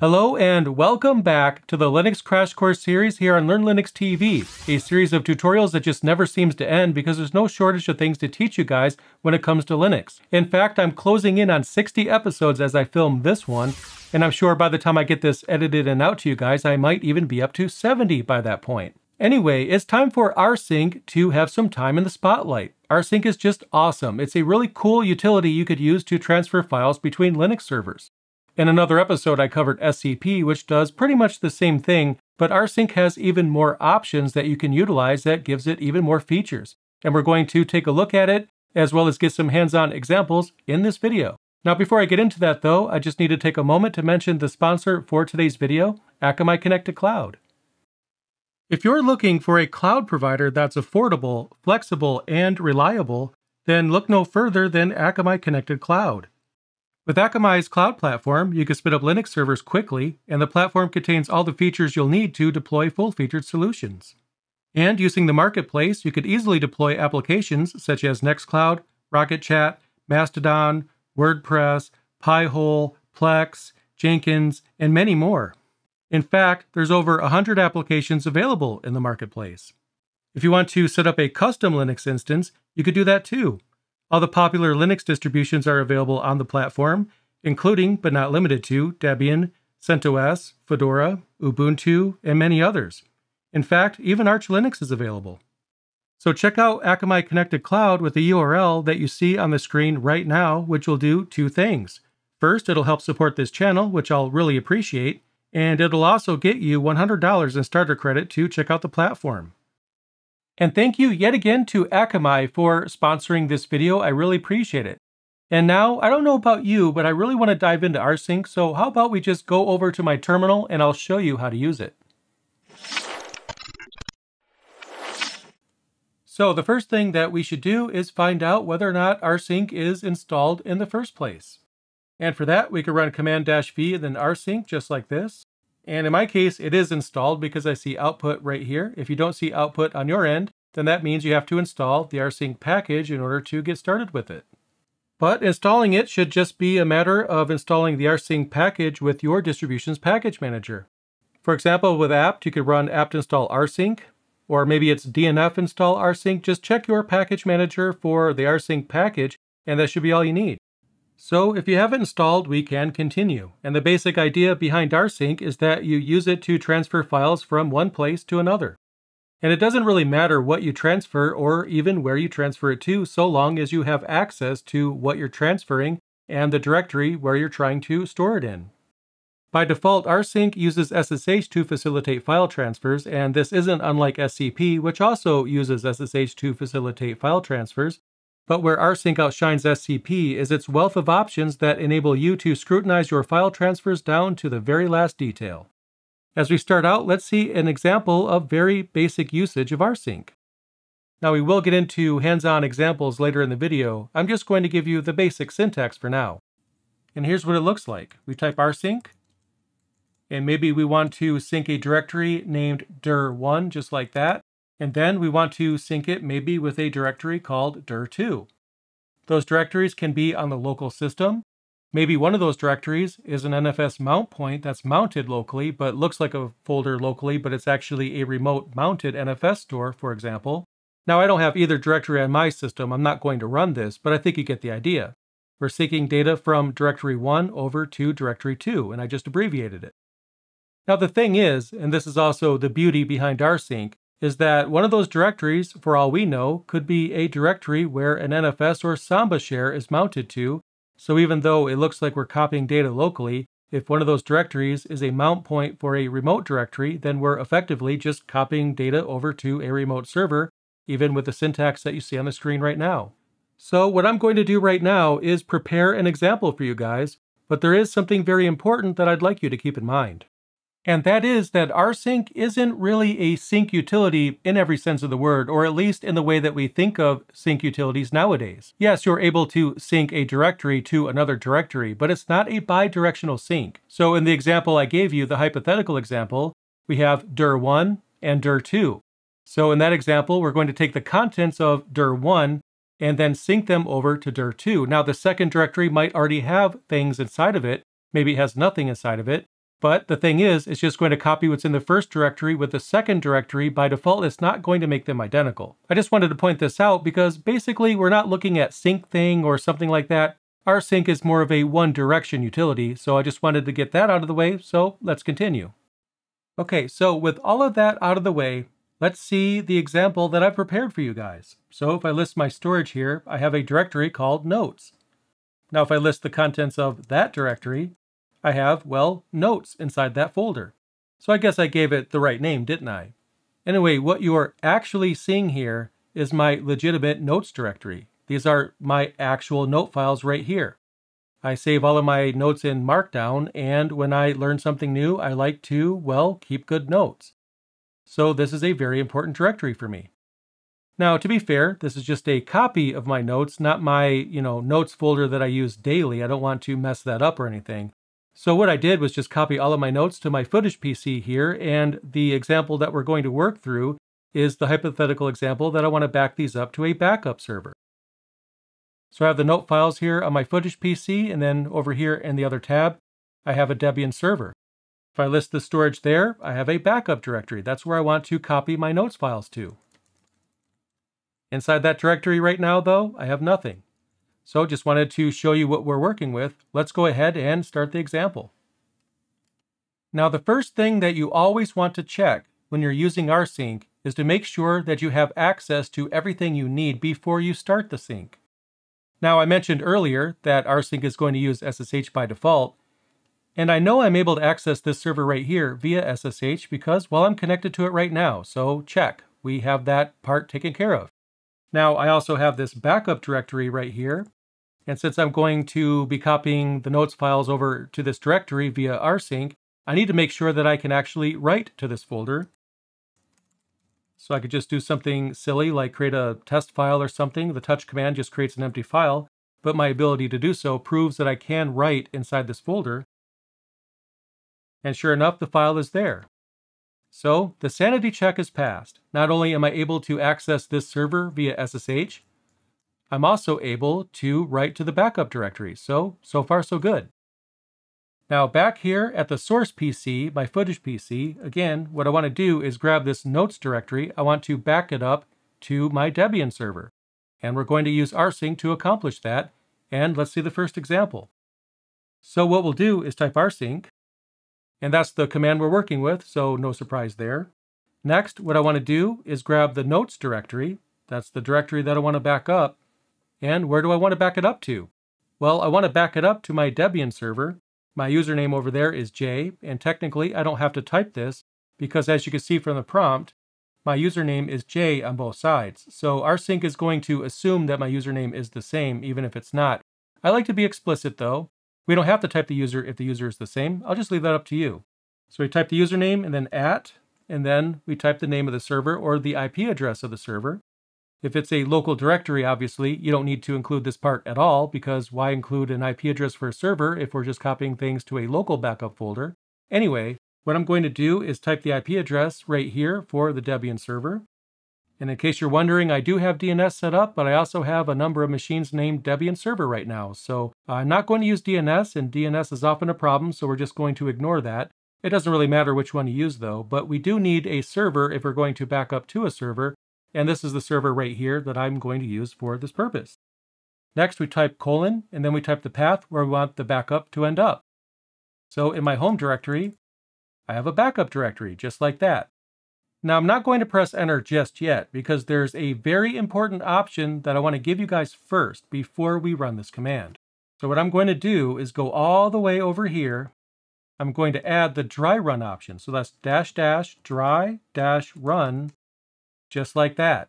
Hello and welcome back to the Linux Crash Course series here on Learn Linux TV, a series of tutorials that just never seems to end because there's no shortage of things to teach you guys when it comes to Linux. In fact, I'm closing in on 60 episodes as I film this one, and I'm sure by the time I get this edited and out to you guys, I might even be up to 70 by that point. Anyway, it's time for rsync to have some time in the spotlight. Rsync is just awesome. It's a really cool utility you could use to transfer files between Linux servers. In another episode, I covered SCP, which does pretty much the same thing, but rsync has even more options that you can utilize that gives it even more features. And we're going to take a look at it, as well as get some hands-on examples in this video. Now, before I get into that though, I just need to take a moment to mention the sponsor for today's video, Akamai Connected Cloud. If you're looking for a cloud provider that's affordable, flexible, and reliable, then look no further than Akamai Connected Cloud. With Akamai's cloud platform, you can spin up Linux servers quickly, and the platform contains all the features you'll need to deploy full-featured solutions. And using the marketplace, you could easily deploy applications such as Nextcloud, Rocket.Chat, Mastodon, WordPress, Pi-hole, Plex, Jenkins, and many more. In fact, there's over 100 applications available in the marketplace. If you want to set up a custom Linux instance, you could do that too. All the popular Linux distributions are available on the platform, including, but not limited to, Debian, CentOS, Fedora, Ubuntu, and many others. In fact, even Arch Linux is available. So check out Akamai Connected Cloud with the URL that you see on the screen right now, which will do two things. First, it'll help support this channel, which I'll really appreciate, and it'll also get you $100 in starter credit to check out the platform. And thank you yet again to Akamai for sponsoring this video. I really appreciate it. And now, I don't know about you, but I really want to dive into rsync, so how about we just go over to my terminal and I'll show you how to use it. So the first thing that we should do is find out whether or not rsync is installed in the first place. And for that, we could run command-v and then rsync just like this. And in my case, it is installed because I see output right here. If you don't see output on your end, then that means you have to install the rsync package in order to get started with it. But installing it should just be a matter of installing the rsync package with your distribution's package manager. For example, with apt, you could run apt install rsync, or maybe it's dnf install rsync. Just check your package manager for the rsync package, and that should be all you need. So if you have it installed, we can continue. And the basic idea behind rsync is that you use it to transfer files from one place to another. And it doesn't really matter what you transfer or even where you transfer it to, so long as you have access to what you're transferring and the directory where you're trying to store it in. By default, rsync uses SSH to facilitate file transfers, and this isn't unlike SCP, which also uses SSH to facilitate file transfers. But where rsync outshines SCP is its wealth of options that enable you to scrutinize your file transfers down to the very last detail. As we start out, let's see an example of very basic usage of rsync. Now, we will get into hands-on examples later in the video. I'm just going to give you the basic syntax for now. And here's what it looks like. We type rsync, and maybe we want to sync a directory named dir1, just like that. And then we want to sync it maybe with a directory called dir2. Those directories can be on the local system. Maybe one of those directories is an NFS mount point that's mounted locally, but looks like a folder locally, but it's actually a remote mounted NFS store, for example. Now, I don't have either directory on my system. I'm not going to run this, but I think you get the idea. We're syncing data from directory 1 over to directory 2, and I just abbreviated it. Now, the thing is, and this is also the beauty behind rsync, is that one of those directories, for all we know, could be a directory where an NFS or Samba share is mounted to. So even though it looks like we're copying data locally, if one of those directories is a mount point for a remote directory, then we're effectively just copying data over to a remote server, even with the syntax that you see on the screen right now. So what I'm going to do right now is prepare an example for you guys, but there is something very important that I'd like you to keep in mind. And that is that rsync isn't really a sync utility in every sense of the word, or at least in the way that we think of sync utilities nowadays. Yes, you're able to sync a directory to another directory, but it's not a bidirectional sync. So in the example I gave you, the hypothetical example, we have dir1 and dir2. So in that example, we're going to take the contents of dir1 and then sync them over to dir2. Now the second directory might already have things inside of it. Maybe it has nothing inside of it. But the thing is, it's just going to copy what's in the first directory with the second directory. By default, it's not going to make them identical. I just wanted to point this out because basically we're not looking at sync thing or something like that. Rsync is more of a one direction utility, so I just wanted to get that out of the way, so let's continue. Okay, so with all of that out of the way, let's see the example that I've prepared for you guys. So if I list my storage here, I have a directory called notes. Now if I list the contents of that directory, I have, well, notes inside that folder. So I guess I gave it the right name, didn't I? Anyway, what you're actually seeing here is my legitimate notes directory. These are my actual note files right here. I save all of my notes in Markdown, and when I learn something new, I like to, well, keep good notes. So this is a very important directory for me. Now, to be fair, this is just a copy of my notes, not my, notes folder that I use daily. I don't want to mess that up or anything. So what I did was just copy all of my notes to my footage PC here, and the example that we're going to work through is the hypothetical example that I want to back these up to a backup server. So I have the note files here on my footage PC, and then over here in the other tab, I have a Debian server. If I list the storage there, I have a backup directory. That's where I want to copy my notes files to. Inside that directory right now, though, I have nothing. So just wanted to show you what we're working with. Let's go ahead and start the example. Now the first thing that you always want to check when you're using rsync is to make sure that you have access to everything you need before you start the sync. Now I mentioned earlier that rsync is going to use SSH by default, and I know I'm able to access this server right here via SSH because, well, I'm connected to it right now, so check. We have that part taken care of. Now I also have this backup directory right here, and since I'm going to be copying the notes files over to this directory via rsync, I need to make sure that I can actually write to this folder. So I could just do something silly like create a test file or something. The touch command just creates an empty file, but my ability to do so proves that I can write inside this folder. And sure enough, the file is there. So the sanity check is passed. Not only am I able to access this server via SSH, I'm also able to write to the backup directory. So far so good. Now back here at the source PC, my footage PC, again, what I want to do is grab this notes directory. I want to back it up to my Debian server. And we're going to use rsync to accomplish that. And let's see the first example. So what we'll do is type rsync. And that's the command we're working with, so no surprise there. Next, what I want to do is grab the notes directory. That's the directory that I want to back up. And where do I want to back it up to? Well, I want to back it up to my Debian server. My username over there is Jay, and technically I don't have to type this because, as you can see from the prompt, my username is Jay on both sides. So rsync is going to assume that my username is the same, even if it's not. I like to be explicit, though. We don't have to type the user if the user is the same. I'll just leave that up to you. So we type the username and then @ and then we type the name of the server or the IP address of the server. If it's a local directory, obviously, you don't need to include this part at all because why include an IP address for a server if we're just copying things to a local backup folder? Anyway, what I'm going to do is type the IP address right here for the Debian server. And in case you're wondering, I do have DNS set up, but I also have a number of machines named Debian server right now. So I'm not going to use DNS, and DNS is often a problem, so we're just going to ignore that. It doesn't really matter which one you use, though, but we do need a server if we're going to back up to a server, and this is the server right here that I'm going to use for this purpose. Next, we type colon, and then we type the path where we want the backup to end up. So in my home directory, I have a backup directory, just like that. Now I'm not going to press enter just yet because there's a very important option that I want to give you guys first before we run this command. So what I'm going to do is go all the way over here. I'm going to add the dry run option. So that's --dry-run, just like that.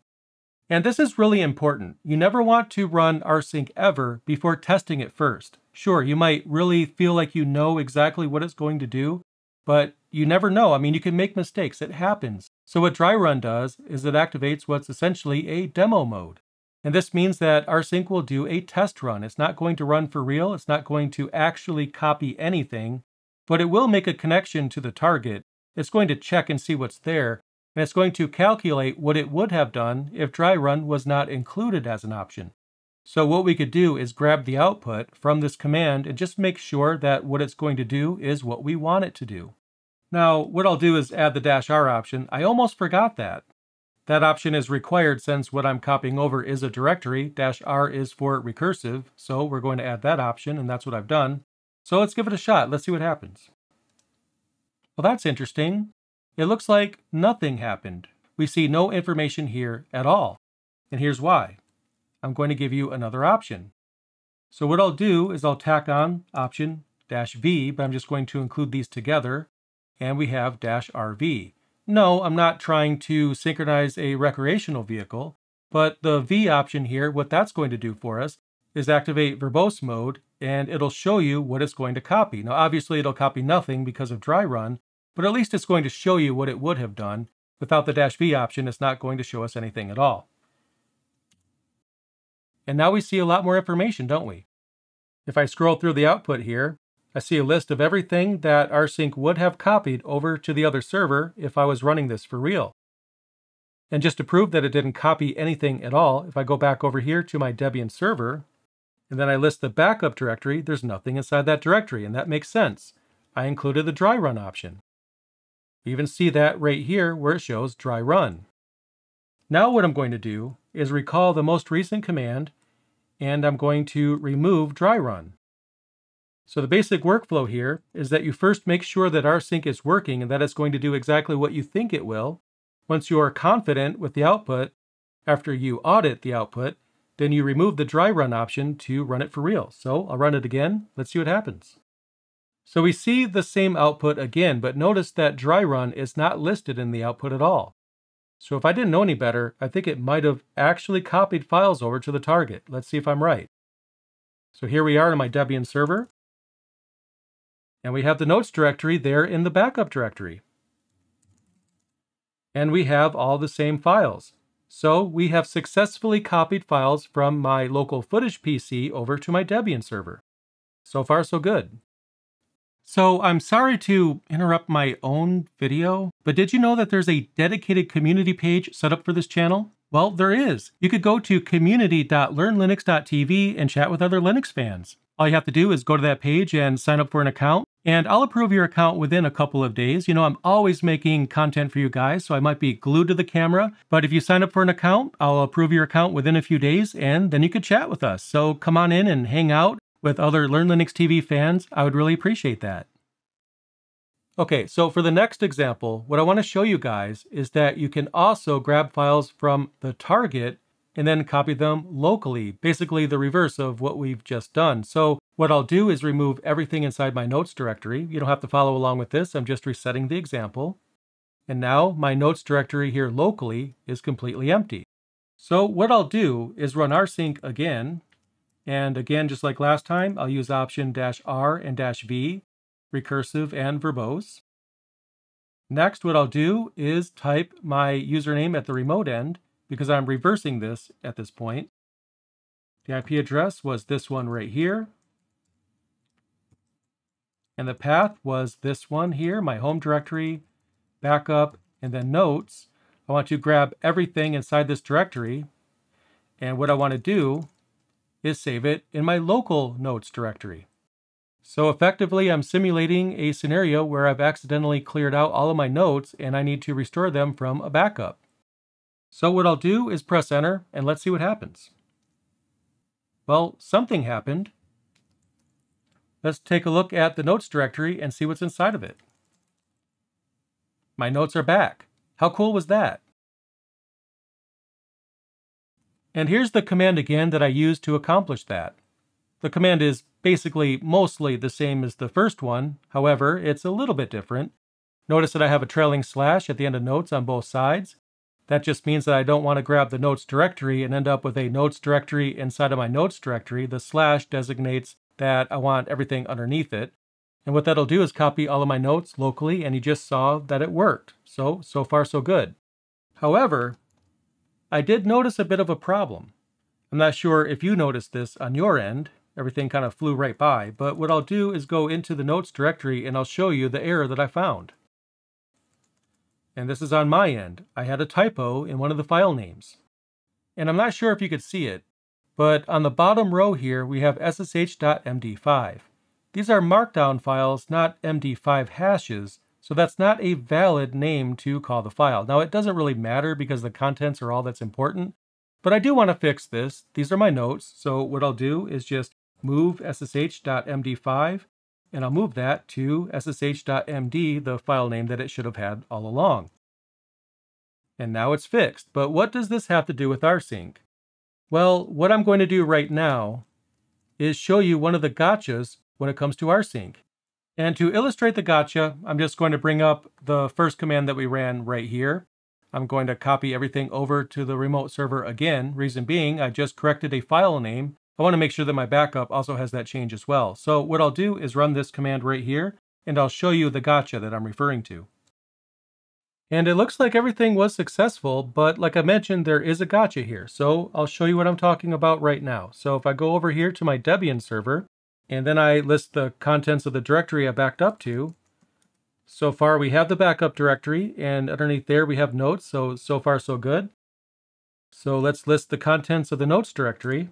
And this is really important. You never want to run rsync ever before testing it first. Sure, you might really feel like you know exactly what it's going to do, but you never know. I mean, you can make mistakes. It happens. So what dry run does is it activates what's essentially a demo mode. And this means that rsync will do a test run. It's not going to run for real. It's not going to actually copy anything, but it will make a connection to the target. It's going to check and see what's there. and it's going to calculate what it would have done if dry run was not included as an option. So what we could do is grab the output from this command and just make sure that what it's going to do is what we want it to do. Now, what I'll do is add the -r option. I almost forgot that. That option is required since what I'm copying over is a directory. -r is for recursive, so we're going to add that option, and that's what I've done. So let's give it a shot. Let's see what happens. Well, that's interesting. It looks like nothing happened. We see no information here at all. And here's why. I'm going to give you another option. So what I'll do is I'll tack on option -v, but I'm just going to include these together, and we have -rv. No, I'm not trying to synchronize a recreational vehicle, but the V option here, what that's going to do for us is activate verbose mode, and it'll show you what it's going to copy. Now, obviously, it'll copy nothing because of dry run, but at least it's going to show you what it would have done. Without the -v option, it's not going to show us anything at all. And now we see a lot more information, don't we? If I scroll through the output here, I see a list of everything that rsync would have copied over to the other server if I was running this for real. And just to prove that it didn't copy anything at all, if I go back over here to my Debian server, and then I list the backup directory, there's nothing inside that directory, and that makes sense. I included the dry run option. You even see that right here where it shows dry run. Now what I'm going to do is recall the most recent command, and I'm going to remove dry run. So the basic workflow here is that you first make sure that rsync is working and that it's going to do exactly what you think it will. Once you are confident with the output, after you audit the output, then you remove the dry run option to run it for real. So I'll run it again. Let's see what happens. So we see the same output again, but notice that dry run is not listed in the output at all. So if I didn't know any better, I think it might have actually copied files over to the target. Let's see if I'm right. So here we are in my Debian server. And we have the notes directory there in the backup directory. And we have all the same files. So we have successfully copied files from my local footage PC over to my Debian server. So far, so good. So I'm sorry to interrupt my own video, but did you know that there's a dedicated community page set up for this channel? Well, there is. You could go to community.learnlinux.tv and chat with other Linux fans. All you have to do is go to that page and sign up for an account, and I'll approve your account within a couple of days. You know, I'm always making content for you guys, so I might be glued to the camera, but if you sign up for an account, I'll approve your account within a few days, and then you could chat with us. So come on in and hang out with other Learn Linux TV fans. I would really appreciate that. Okay, so for the next example, what I want to show you guys is that you can also grab files from the target and then copy them locally, basically the reverse of what we've just done. So what I'll do is remove everything inside my notes directory. You don't have to follow along with this. I'm just resetting the example. And now my notes directory here locally is completely empty. So what I'll do is run rsync again. And again, just like last time, I'll use option -r and -v, recursive and verbose. Next, what I'll do is type my username at the remote end, because I'm reversing this at this point. The IP address was this one right here. And the path was this one here, my home directory, backup, and then notes. I want to grab everything inside this directory. And what I want to do is save it in my local notes directory. So effectively, I'm simulating a scenario where I've accidentally cleared out all of my notes and I need to restore them from a backup. So what I'll do is press enter, and let's see what happens. Well, something happened. Let's take a look at the notes directory and see what's inside of it. My notes are back. How cool was that? And here's the command again that I used to accomplish that. The command is basically mostly the same as the first one. However, it's a little bit different. Notice that I have a trailing slash at the end of notes on both sides. That just means that I don't want to grab the notes directory and end up with a notes directory inside of my notes directory. The slash designates that I want everything underneath it. And what that'll do is copy all of my notes locally, and you just saw that it worked. So far, so good. However, I did notice a bit of a problem. I'm not sure if you noticed this on your end. Everything kind of flew right by. But what I'll do is go into the notes directory, and I'll show you the error that I found. and this is on my end. I had a typo in one of the file names. And I'm not sure if you could see it, but on the bottom row here we have ssh.md5. These are markdown files, not md5 hashes, so that's not a valid name to call the file. Now it doesn't really matter because the contents are all that's important, but I do want to fix this. These are my notes, so what I'll do is just move ssh.md5, and I'll move that to ssh.md, the file name that it should have had all along. And now it's fixed. But what does this have to do with rsync? Well, what I'm going to do right now is show you one of the gotchas when it comes to rsync. And to illustrate the gotcha, I'm just going to bring up the first command that we ran right here. I'm going to copy everything over to the remote server again. Reason being, I just corrected a file name. I want to make sure that my backup also has that change as well. So what I'll do is run this command right here, and I'll show you the gotcha that I'm referring to. And it looks like everything was successful, but like I mentioned, there is a gotcha here. So I'll show you what I'm talking about right now. So if I go over here to my Debian server, and then I list the contents of the directory I backed up to, so far we have the backup directory, and underneath there we have notes, so far so good. So let's list the contents of the notes directory.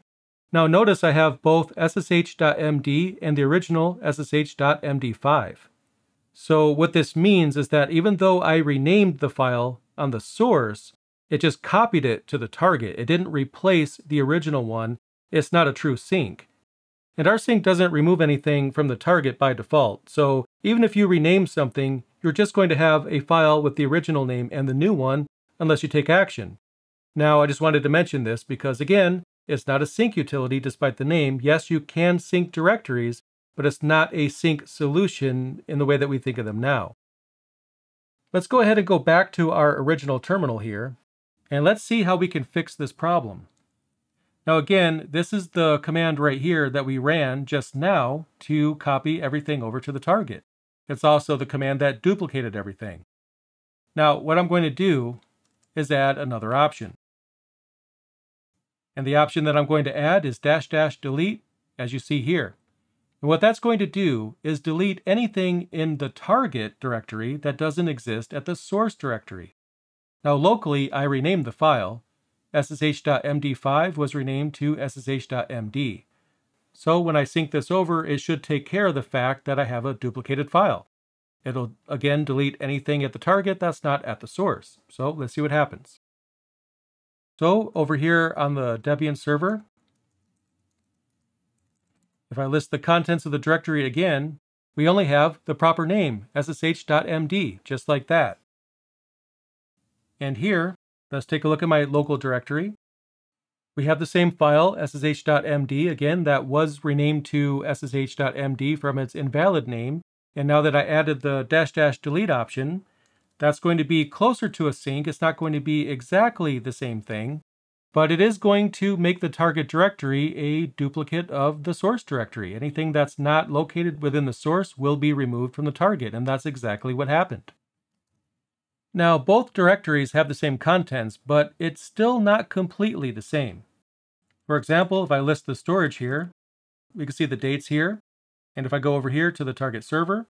Now notice I have both ssh.md and the original ssh.md5. So what this means is that even though I renamed the file on the source, it just copied it to the target. It didn't replace the original one. It's not a true sync. And rsync doesn't remove anything from the target by default. So even if you rename something, you're just going to have a file with the original name and the new one unless you take action. Now I just wanted to mention this because again, it's not a sync utility despite the name. Yes, you can sync directories, but it's not a sync solution in the way that we think of them now. Let's go ahead and go back to our original terminal here, and let's see how we can fix this problem. Now again, this is the command right here that we ran just now to copy everything over to the target. It's also the command that duplicated everything. Now what I'm going to do is add another option. And the option that I'm going to add is --delete, as you see here. And what that's going to do is delete anything in the target directory that doesn't exist at the source directory. Now locally, I renamed the file. ssh.md5 was renamed to ssh.md. So when I sync this over, it should take care of the fact that I have a duplicated file. It'll again delete anything at the target that's not at the source. So let's see what happens. So over here on the Debian server, if I list the contents of the directory again, we only have the proper name, ssh.md, just like that. And here, let's take a look at my local directory. We have the same file, ssh.md, again, that was renamed to ssh.md from its invalid name. And now that I added the --delete option, that's going to be closer to a sync. It's not going to be exactly the same thing, but it is going to make the target directory a duplicate of the source directory. Anything that's not located within the source will be removed from the target, and that's exactly what happened. Now, both directories have the same contents, but it's still not completely the same. For example, if I list the storage here, we can see the dates here. And if I go over here to the target server,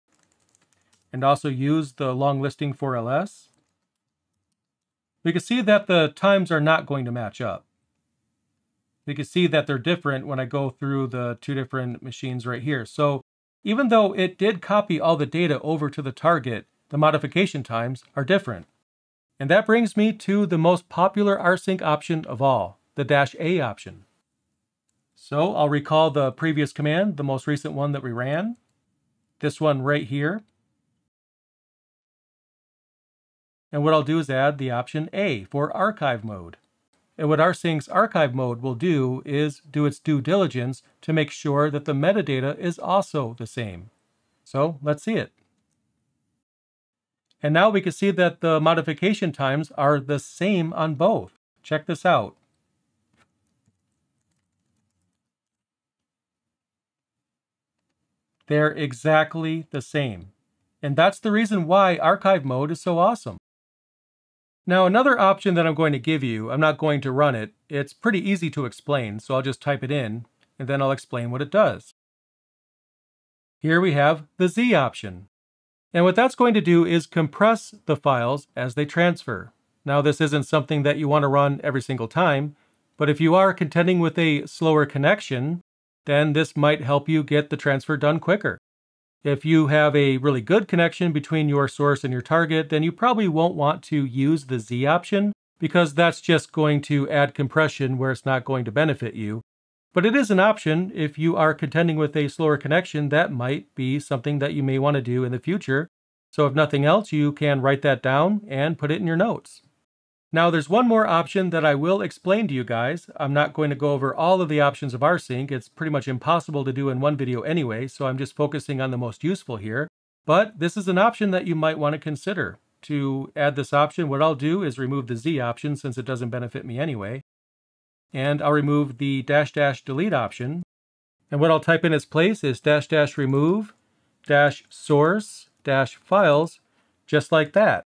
and also use the long listing for ls, we can see that the times are not going to match up. We can see that they're different when I go through the two different machines right here. So even though it did copy all the data over to the target, the modification times are different. And that brings me to the most popular rsync option of all, the -a option. So I'll recall the previous command, the most recent one that we ran, this one right here. And what I'll do is add the option A for archive mode. And what rsync's archive mode will do is do its due diligence to make sure that the metadata is also the same. So let's see it. And now we can see that the modification times are the same on both. Check this out. They're exactly the same. And that's the reason why archive mode is so awesome. Now, another option that I'm going to give you, I'm not going to run it. It's pretty easy to explain, so I'll just type it in, and then I'll explain what it does. Here we have the Z option. And what that's going to do is compress the files as they transfer. Now, this isn't something that you want to run every single time, but if you are contending with a slower connection, then this might help you get the transfer done quicker. If you have a really good connection between your source and your target, then you probably won't want to use the Z option, because that's just going to add compression where it's not going to benefit you. But it is an option if you are contending with a slower connection. That might be something that you may want to do in the future. So if nothing else, you can write that down and put it in your notes. Now there's one more option that I will explain to you guys. I'm not going to go over all of the options of rsync. It's pretty much impossible to do in one video anyway, so I'm just focusing on the most useful here. But this is an option that you might want to consider. To add this option, what I'll do is remove the Z option since it doesn't benefit me anyway. And I'll remove the --delete option. And what I'll type in its place is --remove -source -files, just like that.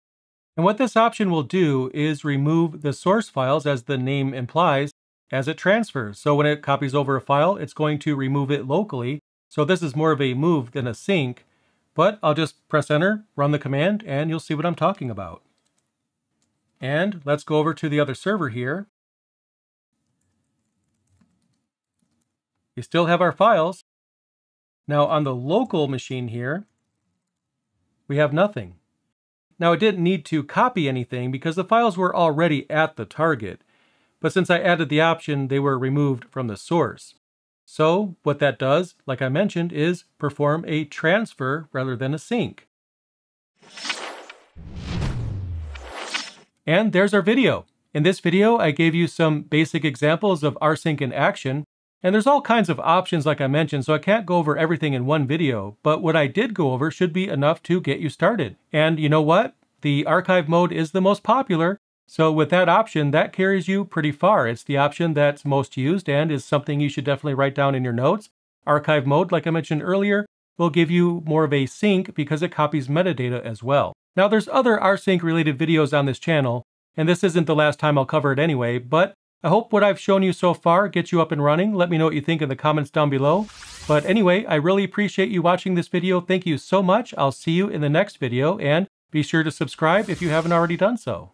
And what this option will do is remove the source files, as the name implies, as it transfers. So when it copies over a file, it's going to remove it locally. So this is more of a move than a sync, but I'll just press enter, run the command, and you'll see what I'm talking about. And let's go over to the other server here. We still have our files. Now on the local machine here, we have nothing. Now, I didn't need to copy anything because the files were already at the target, but since I added the option, they were removed from the source. So what that does, like I mentioned, is perform a transfer rather than a sync. And there's our video. In this video, I gave you some basic examples of rsync in action, and there's all kinds of options like I mentioned, so I can't go over everything in one video, but what I did go over should be enough to get you started. And you know what? The archive mode is the most popular, so with that option, that carries you pretty far. It's the option that's most used and is something you should definitely write down in your notes. Archive mode, like I mentioned earlier, will give you more of a sync because it copies metadata as well. Now, there's other rsync related videos on this channel, and this isn't the last time I'll cover it anyway, but I hope what I've shown you so far gets you up and running. Let me know what you think in the comments down below. But anyway, I really appreciate you watching this video. Thank you so much. I'll see you in the next video, and be sure to subscribe if you haven't already done so.